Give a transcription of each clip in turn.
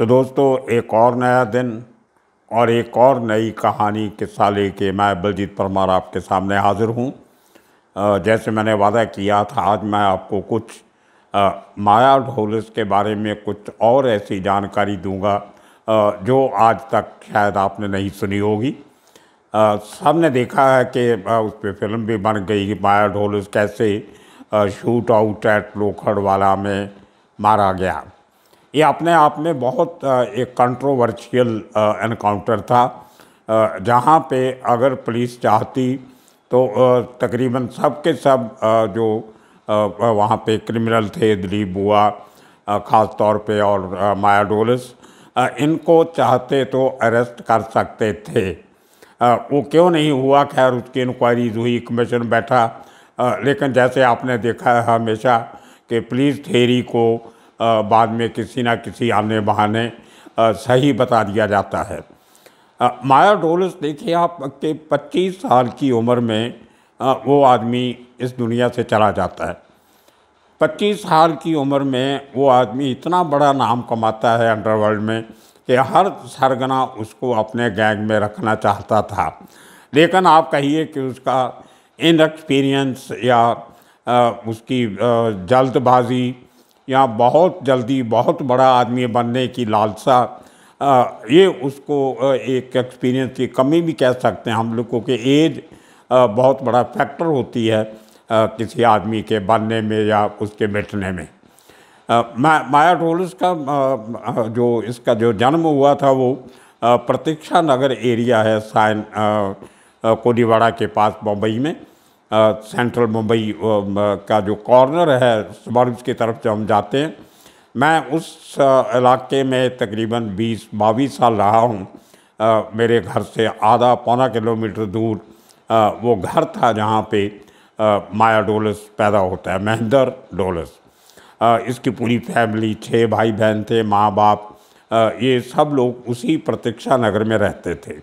तो दोस्तों एक और नया दिन और एक और नई कहानी किस्सा लेके मैं बलजीत परमार आपके सामने हाज़िर हूँ। जैसे मैंने वादा किया था, आज मैं आपको कुछ माया डोलस के बारे में कुछ और ऐसी जानकारी दूंगा जो आज तक शायद आपने नहीं सुनी होगी। सबने देखा है कि उस पर फिल्म भी बन गई, माया डोलस कैसे शूट आउट एट लोखड़वाला में मारा गया। ये अपने आप में बहुत एक कंट्रोवर्शियल एनकाउंटर था, जहाँ पे अगर पुलिस चाहती तो तकरीबन सब के सब जो वहाँ पे क्रिमिनल थे, दिलीप बुआ ख़ास तौर पे और माया डोलस, इनको चाहते तो अरेस्ट कर सकते थे। वो क्यों नहीं हुआ, खैर उसकी इंक्वायरीज हुई, कमीशन बैठा, लेकिन जैसे आपने देखा है हमेशा कि पुलिस थ्योरी को बाद में किसी ना किसी आने बहाने सही बता दिया जाता है। माया डोलस देखिए आप के 25 साल की उम्र में वो आदमी इस दुनिया से चला जाता है। 25 साल की उम्र में वो आदमी इतना बड़ा नाम कमाता है अंडरवर्ल्ड में कि हर सरगना उसको अपने गैंग में रखना चाहता था, लेकिन आप कहिए कि उसका इनएक्सपीरियंस या उसकी जल्दबाजी या बहुत जल्दी बहुत बड़ा आदमी बनने की लालसा, ये उसको एक एक्सपीरियंस की कमी भी कह सकते हैं हम लोगों के। एज बहुत बड़ा फैक्टर होती है किसी आदमी के बनने में या उसके मिटने में। माया डोलस का इसका जो जन्म हुआ था वो प्रतीक्षा नगर एरिया है, साइन कोडीवाड़ा के पास मुंबई में, सेंट्रल मुंबई का जो कॉर्नर है सबर्ब्स की तरफ जो हम जाते हैं। मैं उस इलाके में तकरीबन 22 साल रहा हूँ। मेरे घर से आधा पौना किलोमीटर दूर वो घर था जहाँ पे माया डोलस पैदा होता है, महेंद्र डोलस। इसकी पूरी फैमिली, 6 भाई बहन थे, माँ बाप, ये सब लोग उसी प्रतीक्षा नगर में रहते थे।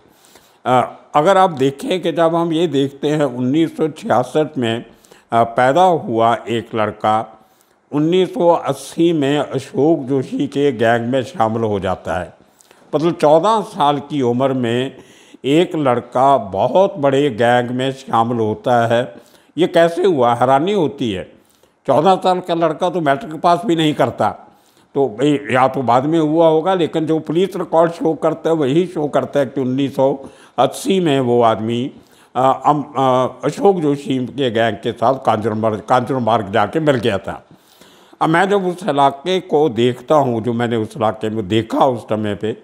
अगर आप देखें कि जब हम ये देखते हैं 1966 में पैदा हुआ एक लड़का, 1980 में अशोक जोशी के गैंग में शामिल हो जाता है। मतलब 14 साल की उम्र में एक लड़का बहुत बड़े गैंग में शामिल होता है। ये कैसे हुआ, हैरानी होती है। 14 साल का लड़का तो मैट्रिक पास भी नहीं करता, तो या तो बाद में हुआ होगा, लेकिन जो पुलिस रिकॉर्ड शो करता है वही शो करता है कि 1980 में वो आदमी अशोक जोशी के गैंग के साथ कांजरमार्ग जाके मिल गया था। अब मैं जब उस इलाके को देखता हूँ, जो मैंने उस इलाके में देखा उस समय पे,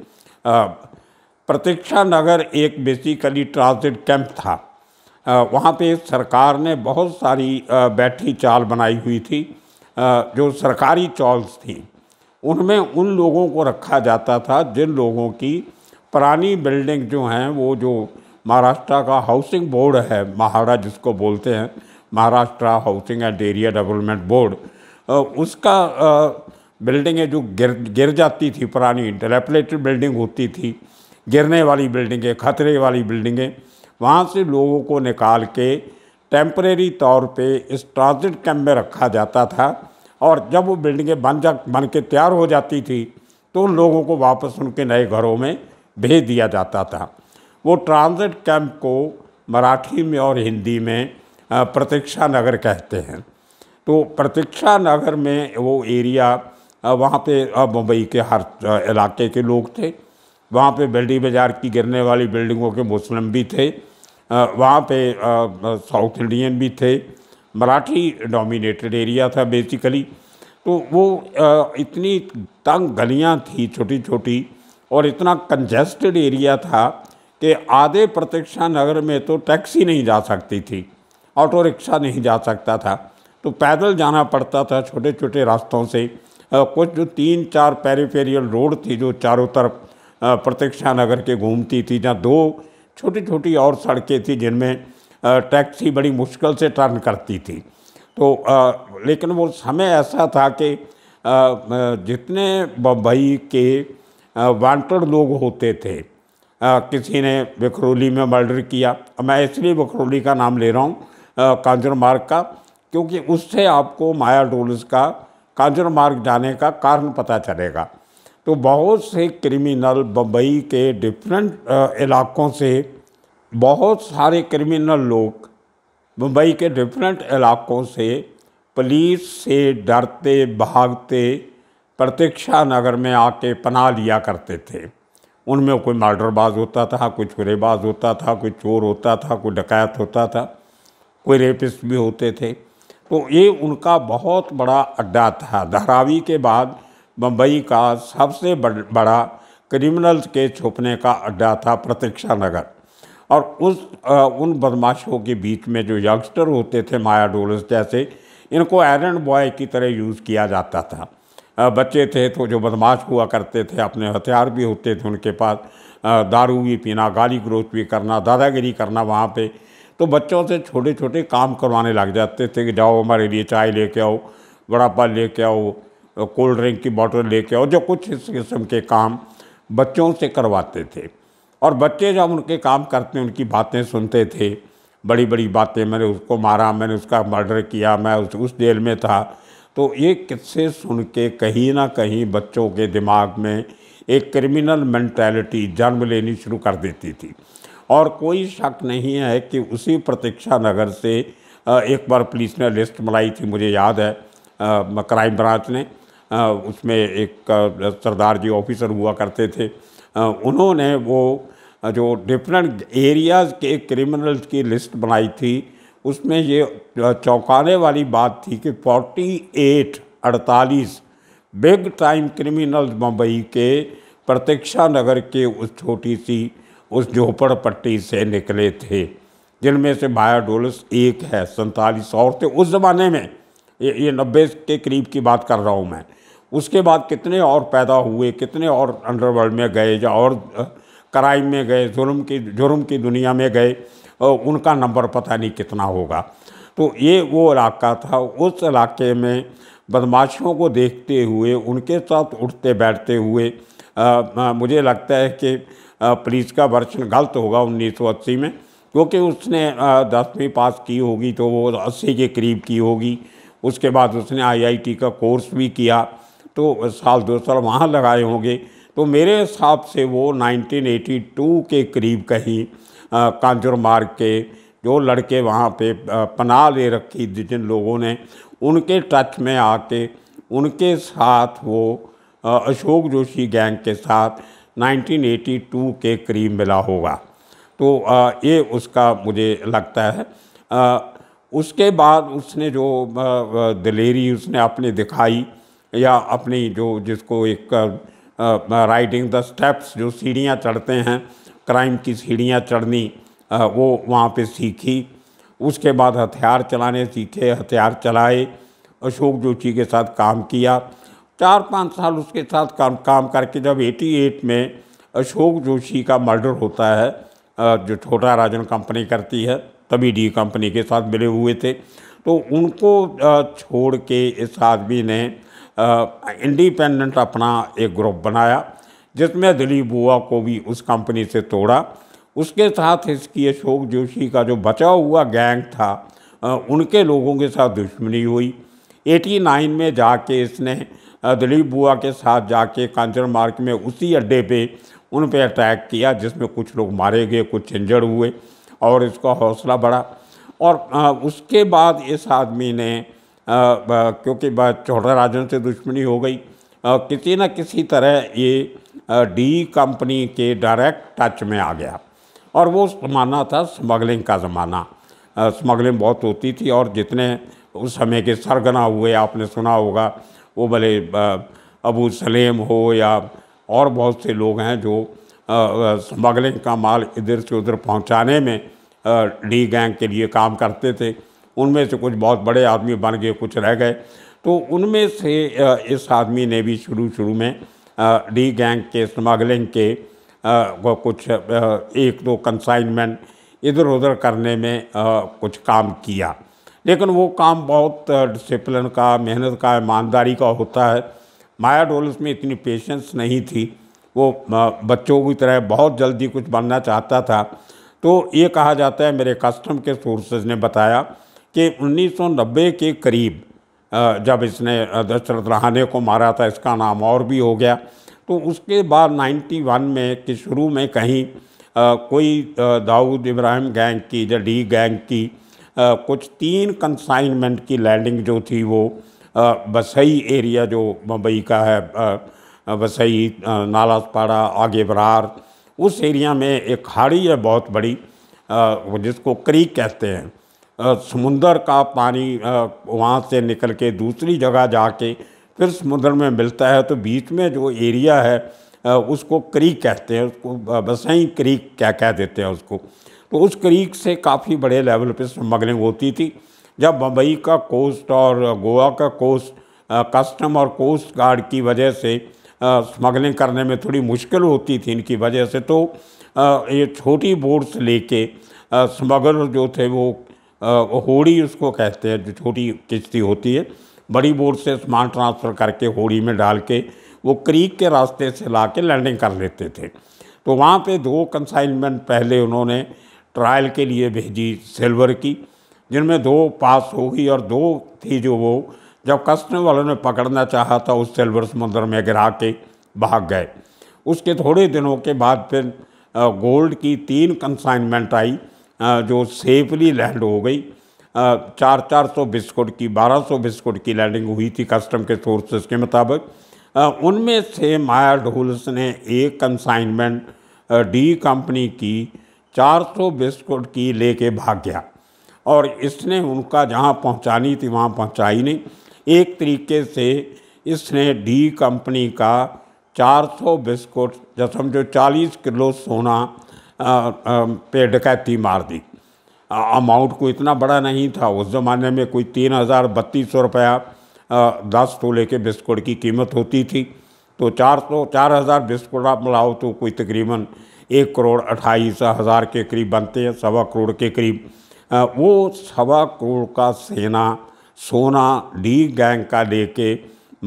प्रतीक्षा नगर एक बेसिकली ट्रांजिट कैंप था। वहाँ पे सरकार ने बहुत सारी बैठी चाल बनाई हुई थी, जो सरकारी चॉल्स थी उनमें उन लोगों को रखा जाता था जिन लोगों की पुरानी बिल्डिंग जो हैं, वो जो महाराष्ट्र का हाउसिंग बोर्ड है, महाडा जिसको बोलते हैं, Maharashtra housing and area development board, उसका बिल्डिंगें जो गिर जाती थी, पुरानी डिलेपलेटेड बिल्डिंग होती थी, गिरने वाली बिल्डिंगें, खतरे वाली बिल्डिंगें, वहाँ से लोगों को निकाल के टेम्परेरी तौर पे इस ट्रांजिट कैम्प में रखा जाता था। और जब वो बिल्डिंगें बन के तैयार हो जाती थी तो उन लोगों को वापस उनके नए घरों में भेज दिया जाता था। वो ट्रांजिट कैंप को मराठी में और हिंदी में प्रतीक्षा नगर कहते हैं। तो प्रतीक्षा नगर में वो एरिया, वहाँ पे मुंबई के हर इलाके के लोग थे, वहाँ पे बेल्डी बाज़ार की गिरने वाली बिल्डिंगों के मुस्लिम भी थे, वहाँ पे साउथ इंडियन भी थे, मराठी डोमिनेटेड एरिया था बेसिकली। तो वो इतनी तंग गलियाँ थी छोटी छोटी और इतना कंजेस्टेड एरिया था कि आधे प्रतीक्षा नगर में तो टैक्सी नहीं जा सकती थी, ऑटो रिक्शा नहीं जा सकता था, तो पैदल जाना पड़ता था छोटे छोटे रास्तों से। कुछ जो 3-4 पेरिफेरियल रोड थी जो चारों तरफ प्रतीक्षा नगर के घूमती थी, जहाँ 2 छोटी छोटी और सड़कें थी जिनमें टैक्सी बड़ी मुश्किल से टर्न करती थी। तो लेकिन वो समय ऐसा था कि जितने बम्बई के वांटेड लोग होते थे, किसी ने बखरौली में मर्डर किया, मैं इसलिए बखरौली का नाम ले रहा हूँ कांजरमार्ग का, क्योंकि उससे आपको माया डोलस का कांजरमार्ग जाने का कारण पता चलेगा। तो बहुत से क्रिमिनल बम्बई के डिफरेंट इलाक़ों से बहुत सारे क्रिमिनल लोग मुंबई के डिफरेंट इलाक़ों से पुलिस से डरते भागते प्रतीक्षा नगर में आके पनाह लिया करते थे। उनमें कोई मर्डरबाज होता था, कोई चुरेबाज होता था, कोई चोर होता था, कोई डकैत होता था, कोई रेपिस्ट भी होते थे। तो ये उनका बहुत बड़ा अड्डा था। धारावी के बाद मुंबई का सबसे बड़ा क्रिमिनल के छुपने का अड्डा था प्रतीक्षा नगर। और उन बदमाशों के बीच में जो यंगस्टर होते थे माया डोलस जैसे, इनको एरन बॉय की तरह यूज़ किया जाता था। बच्चे थे तो जो बदमाश हुआ करते थे, अपने हथियार भी होते थे उनके पास, दारू भी पीना, गाली गलौज भी करना, दादागिरी करना वहाँ पे। तो बच्चों से छोटे छोटे काम करवाने लग जाते थे कि जाओ हमारे लिए चाय लेके आओ, वड़ा पाव लेके आओ, कोल्ड ड्रिंक की बॉटल लेके आओ, जो कुछ इस किस्म के काम बच्चों से करवाते थे। और बच्चे जब उनके काम करते, उनकी बातें सुनते थे, बड़ी बड़ी बातें, मैंने उसको मारा, मैंने उसका मर्डर किया, मैं उस जेल में था। तो ये किस्से सुन के कहीं ना कहीं बच्चों के दिमाग में एक क्रिमिनल मेंटालिटी जन्म लेनी शुरू कर देती थी। और कोई शक नहीं है कि उसी प्रतीक्षा नगर से एक बार पुलिस ने लिस्ट बनाई थी, मुझे याद है क्राइम ब्रांच ने, उसमें एक सरदार जी ऑफिसर हुआ करते थे, उन्होंने वो जो डिफरेंट एरियाज़ के क्रिमिनल्स की लिस्ट बनाई थी, उसमें ये चौंकाने वाली बात थी कि 48 बिग टाइम क्रिमिनल्स मुंबई के प्रतीक्षा नगर के उस छोटी सी उस झोपड़पट्टी से निकले थे, जिनमें से माया डोलस एक है। 47 औरतें उस ज़माने में, ये 90 के करीब की बात कर रहा हूँ मैं। उसके बाद कितने और पैदा हुए, कितने और अंडरवर्ल्ड में गए या और क्राइम में गए, जुर्म की दुनिया में गए, उनका नंबर पता नहीं कितना होगा। तो ये वो इलाका था। उस इलाके में बदमाशों को देखते हुए, उनके साथ उठते बैठते हुए, मुझे लगता है कि पुलिस का वर्षन गलत होगा 1980 में, क्योंकि उसने 10वीं पास की होगी तो वो 80 के करीब की होगी। उसके बाद उसने आईआईटी का कोर्स भी किया, तो साल दो साल वहाँ लगाए होंगे। तो मेरे हिसाब से वो 1982 के करीब कहीं कांजरमार्ग के जो लड़के वहाँ पे पनाह ले रखी जिन लोगों ने, उनके टच में आके उनके साथ वो अशोक जोशी गैंग के साथ 1982 के करीब मिला होगा। तो ये उसका मुझे लगता है। उसके बाद उसने जो दिलेरी उसने अपनी दिखाई, या अपनी जो जिसको एक राइडिंग द स्टेप्स, जो सीढ़ियाँ चढ़ते हैं, क्राइम की सीढ़ियाँ चढ़नी, वो वहाँ पे सीखी। उसके बाद हथियार चलाने सीखे, हथियार चलाए, अशोक जोशी के साथ काम किया। 4-5 साल उसके साथ काम करके जब 88 में अशोक जोशी का मर्डर होता है, जो छोटा राजन कंपनी करती है, तभी डी कंपनी के साथ मिले हुए थे, तो उनको छोड़ के इस आदमी ने इंडिपेंडेंट अपना एक ग्रुप बनाया, जिसमें दिलीप बुआ को भी उस कंपनी से तोड़ा। उसके साथ इसकी अशोक जोशी का जो बचा हुआ गैंग था, उनके लोगों के साथ दुश्मनी हुई। 89 में जाके इसने दिलीप बुआ के साथ जाके कांजरमार्ग में उसी अड्डे पे उन पे अटैक किया, जिसमें कुछ लोग मारे गए, कुछ इंजर्ड हुए, और इसका हौसला बढ़ा। और उसके बाद इस आदमी ने, क्योंकि छोटा राजन से दुश्मनी हो गई, किसी न किसी तरह ये डी कंपनी के डायरेक्ट टच में आ गया। और वो ज़माना था स्मगलिंग का ज़माना, स्मगलिंग बहुत होती थी। और जितने उस समय के सरगना हुए, आपने सुना होगा, वो भले अबू सलेम हो या और बहुत से लोग हैं जो स्मगलिंग का माल इधर से उधर पहुंचाने में डी गैंग के लिए काम करते थे। उनमें से कुछ बहुत बड़े आदमी बन गए, कुछ रह गए। तो उनमें से इस आदमी ने भी शुरू में डी गैंग के स्मगलिंग के कुछ 1-2 कंसाइनमेंट इधर उधर करने में कुछ काम किया, लेकिन वो काम बहुत डिसिप्लिन का, मेहनत का, ईमानदारी का होता है। माया डोलस में इतनी पेशेंस नहीं थी, वो बच्चों की तरह बहुत जल्दी कुछ बनना चाहता था। तो ये कहा जाता है, मेरे कस्टम के सोर्सेज ने बताया कि 1990 के करीब जब इसने दशरथ रहाणे को मारा था, इसका नाम और भी हो गया, तो उसके बाद 91 में के शुरू में कहीं कोई दाऊद इब्राहिम गैंग की, द डी गैंग की कुछ 3 कंसाइनमेंट की लैंडिंग जो थी वो वसई एरिया जो मुंबई का है, वसई नालासपाड़ा आगे बरार, उस एरिया में एक खाड़ी है बहुत बड़ी जिसको क्रीक कहते हैं। समुंदर का पानी वहाँ से निकल के दूसरी जगह जाके फिर समुद्र में मिलता है, तो बीच में जो एरिया है उसको क्रीक कहते हैं, उसको वसई क्रीक क्या कह देते हैं उसको। तो उस क्रीक से काफ़ी बड़े लेवल पे स्मगलिंग होती थी। जब मुंबई का कोस्ट और गोवा का कोस्ट कस्टम और कोस्ट गार्ड की वजह से स्मगलिंग करने में थोड़ी मुश्किल होती थी इनकी वजह से, तो ये छोटी बोट्स लेके स्मगलर जो थे वो होड़ी उसको कहते हैं, जो छोटी किश्ती होती है, बड़ी बोट से सामान ट्रांसफ़र करके होड़ी में डाल के वो क्रीक के रास्ते से ला के लैंडिंग कर लेते थे। तो वहाँ पे 2 कंसाइनमेंट पहले उन्होंने ट्रायल के लिए भेजी सिल्वर की, जिनमें 2 पास हो गई और 2 थी जो वो जब कस्टम वालों ने पकड़ना चाहा था उस सिल्वर समुद्र में गिरा के भाग गए। उसके थोड़े दिनों के बाद फिर गोल्ड की 3 कंसाइनमेंट आई जो सेफली लैंड हो गई। 400-400 बिस्कुट की, 1200 बिस्कुट की लैंडिंग हुई थी कस्टम के सोर्सेज के मुताबिक। उनमें से माया डोलस ने 1 कंसाइनमेंट डी कंपनी की 400 बिस्कुट की लेके भाग गया और इसने उनका जहां पहुंचानी थी वहां पहुंचाई नहीं। एक तरीके से इसने डी कंपनी का 400 बिस्कुट जो समझो 40 किलो सोना पे डकैती मार दी। अमाउंट को इतना बड़ा नहीं था उस ज़माने में, कोई 3,032 रुपया 10 तोले के बिस्कुट की कीमत होती थी, तो 4,000 बिस्कुट आप मिलाओ तो कोई तकरीबन 1,28,000 के करीब बनते हैं, 1.25 करोड़ के करीब। वो 1.25 करोड़ का सेना सोना डी गैंग का लेके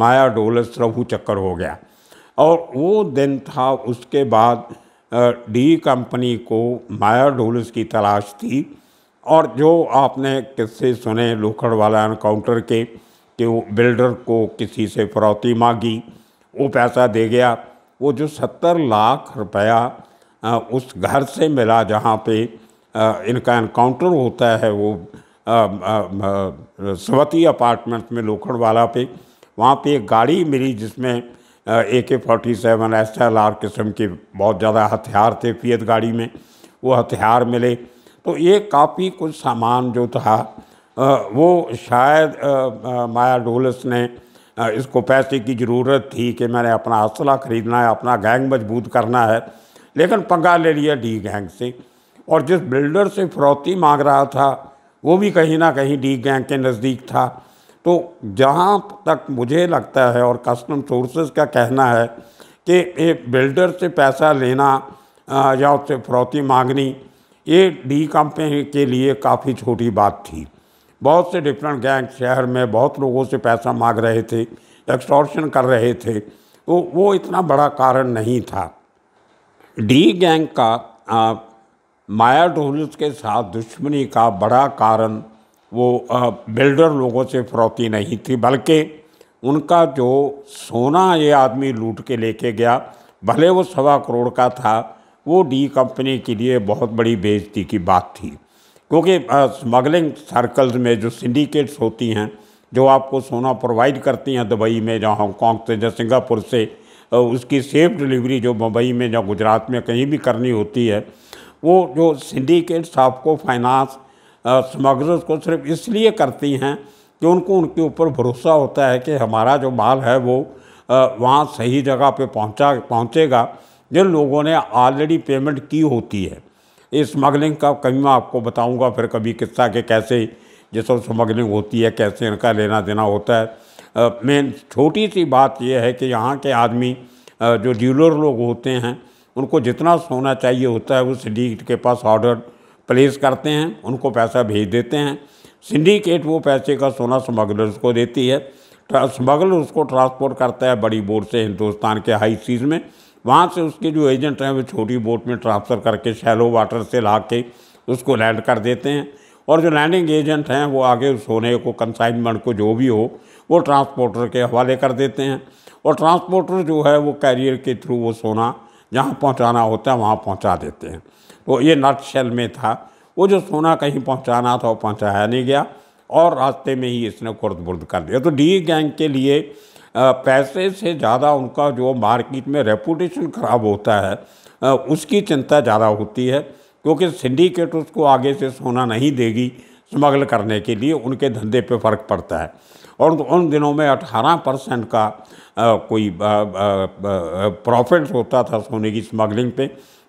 माया डोलस रहू चक्कर हो गया। और वो दिन था, उसके बाद डी कंपनी को माया डोलस की तलाश थी। और जो आपने किस्से सुने लोखड़वाला एनकाउंटर के कि वो बिल्डर को किसी से फरौती मांगी, वो पैसा दे गया, वो जो 70 लाख रुपया उस घर से मिला जहाँ पे इनका एनकाउंटर होता है, वो स्वती अपार्टमेंट में लोखड़वाला पे, वहाँ पे एक गाड़ी मिली जिसमें AK-47 SLR किस्म के बहुत ज़्यादा हथियार थे, फियत गाड़ी में वो हथियार मिले। तो ये काफ़ी कुछ सामान जो था वो शायद माया डोलस ने इसको पैसे की ज़रूरत थी कि मैंने अपना असला ख़रीदना है, अपना गैंग मजबूत करना है, लेकिन पंगा ले लिया डी गैंग से। और जिस बिल्डर से फरौती मांग रहा था वो भी कहीं ना कहीं डी गैंग के नज़दीक था। तो जहाँ तक मुझे लगता है और कस्टम सोर्सेज का कहना है कि एक बिल्डर से पैसा लेना या उससे फरौती मांगनी ये डी कंपनी के लिए काफ़ी छोटी बात थी। बहुत से डिफरेंट गैंग शहर में बहुत लोगों से पैसा मांग रहे थे, एक्सटॉर्शन कर रहे थे, तो वो इतना बड़ा कारण नहीं था। डी गैंग का माया डोलस के साथ दुश्मनी का बड़ा कारण वो बिल्डर लोगों से फरौती नहीं थी, बल्कि उनका जो सोना ये आदमी लूट के लेके गया, भले वो 1.25 करोड़ का था, वो डी कंपनी के लिए बहुत बड़ी बेइज्जती की बात थी। क्योंकि स्मगलिंग सर्कल्स में जो सिंडिकेट्स होती हैं जो आपको सोना प्रोवाइड करती हैं दुबई में या हांगकॉन्ग से या सिंगापुर से, उसकी सेफ डिलीवरी जो मुंबई में या गुजरात में कहीं भी करनी होती है, वो जो सिंडिकेट्स आपको फाइनेंस स्मगलर्स को सिर्फ इसलिए करती हैं कि उनको उनके ऊपर भरोसा होता है कि हमारा जो माल है वो वहाँ सही जगह पे पहुँचेगा जिन लोगों ने ऑलरेडी पेमेंट की होती है। इस स्मगलिंग का कभी मैं आपको बताऊँगा फिर कभी किस्सा के कैसे जैसे स्मगलिंग होती है, कैसे इनका लेना देना होता है। मेन छोटी सी बात यह है कि यहाँ के आदमी जो डीलर लोग होते हैं उनको जितना सोना चाहिए होता है वो सिंडिकेट के पास ऑर्डर प्लेस करते हैं, उनको पैसा भेज देते हैं, सिंडिकेट वो पैसे का सोना स्मगलर्स को देती है, स्मगलर उसको ट्रांसपोर्ट करता है बड़ी बोट से हिंदुस्तान के हाई सीज़ में, वहाँ से उसके जो एजेंट हैं वो छोटी बोट में ट्रांसफ़र करके शैलो वाटर से ला के उसको लैंड कर देते हैं। और जो लैंडिंग एजेंट हैं वो आगे उस सोने को, कंसाइनमेंट को, जो भी हो, वो ट्रांसपोर्टर के हवाले कर देते हैं। और ट्रांसपोर्टर जो है वो कैरियर के थ्रू वो सोना जहाँ पहुँचाना होता है वहाँ पहुँचा देते हैं। तो ये नट शेल में था, वो जो सोना कहीं पहुँचाना था वो पहुँचाया नहीं गया और रास्ते में ही इसने खुर्द बुर्द कर दिया। तो डी गैंग के लिए पैसे से ज़्यादा उनका जो मार्केट में रेपुटेशन ख़राब होता है उसकी चिंता ज़्यादा होती है, क्योंकि सिंडिकेट उसको आगे से सोना नहीं देगी स्मगल करने के लिए, उनके धंधे पे फ़र्क पड़ता है। और उन दिनों में 18% का कोई प्रॉफिट होता था सोने की स्मगलिंग पे।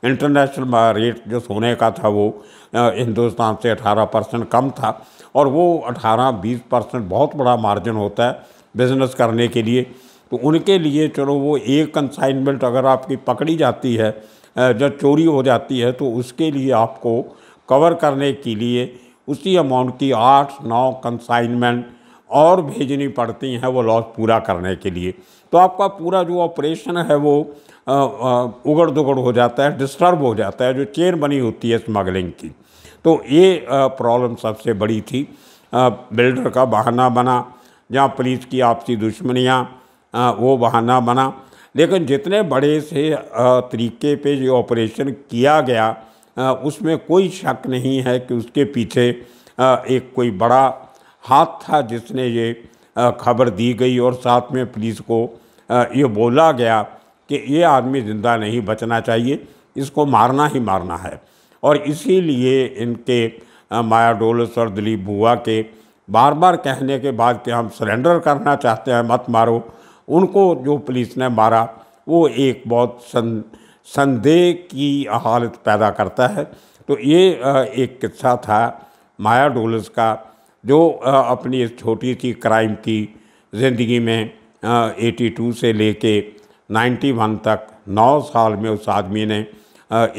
इंटरनेशनल रेट जो सोने का था वो हिंदुस्तान से 18% कम था और वो 18-20% बहुत बड़ा मार्जिन होता है बिज़नेस करने के लिए। तो उनके लिए चलो वो एक कंसाइनमेंट अगर आपकी पकड़ी जाती है, जब चोरी हो जाती है, तो उसके लिए आपको कवर करने के लिए उसी अमाउंट की 8-9 कंसाइनमेंट और भेजनी पड़ती हैं वो लॉस पूरा करने के लिए। तो आपका पूरा जो ऑपरेशन है वो उगड़ दुगड़ हो जाता है, डिस्टर्ब हो जाता है, जो चेन बनी होती है स्मगलिंग की। तो ये प्रॉब्लम सबसे बड़ी थी। बिल्डर का बहाना बना, जहाँ पुलिस की आपसी दुश्मनियाँ, वो बहाना बना। लेकिन जितने बड़े से तरीके पे जो ऑपरेशन किया गया उसमें कोई शक नहीं है कि उसके पीछे एक कोई बड़ा हाथ था जिसने ये खबर दी गई और साथ में पुलिस को ये बोला गया कि ये आदमी ज़िंदा नहीं बचना चाहिए, इसको मारना ही मारना है। और इसीलिए इनके माया डोलस और दिलीप बुआ के बार बार कहने के बाद कि हम सरेंडर करना चाहते हैं, मत मारो, उनको जो पुलिस ने मारा वो एक बहुत संदेह की हालत पैदा करता है। तो ये एक किस्सा था माया डोलस का, जो अपनी इस छोटी सी क्राइम की ज़िंदगी में 82 से लेके 91 तक 9 साल में उस आदमी ने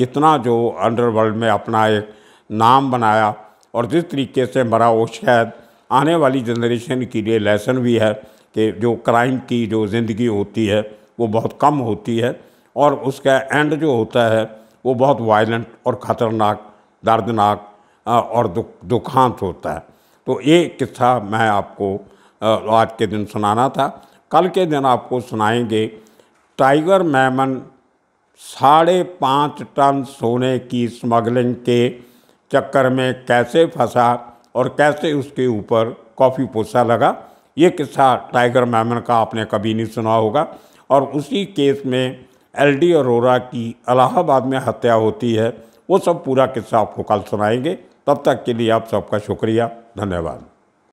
इतना जो अंडरवर्ल्ड में अपना एक नाम बनाया और जिस तरीके से मरा, वो शायद आने वाली जनरेशन के लिए लेसन भी है कि जो क्राइम की जो ज़िंदगी होती है वो बहुत कम होती है और उसका एंड जो होता है वो बहुत वायलेंट और ख़तरनाक, दर्दनाक और दुखांत होता है। तो ये किस्सा मैं आपको आज के दिन सुनाना था। कल के दिन आपको सुनाएंगे टाइगर मैमन 5.5 टन सोने की स्मगलिंग के चक्कर में कैसे फंसा और कैसे उसके ऊपर कॉफ़ी पोसा लगा। ये किस्सा टाइगर मैमन का आपने कभी नहीं सुना होगा। और उसी केस में एलडी अरोरा की इलाहाबाद में हत्या होती है, वो सब पूरा किस्सा आपको कल सुनाएंगे। तब तक के लिए आप सबका शुक्रिया, धन्यवाद।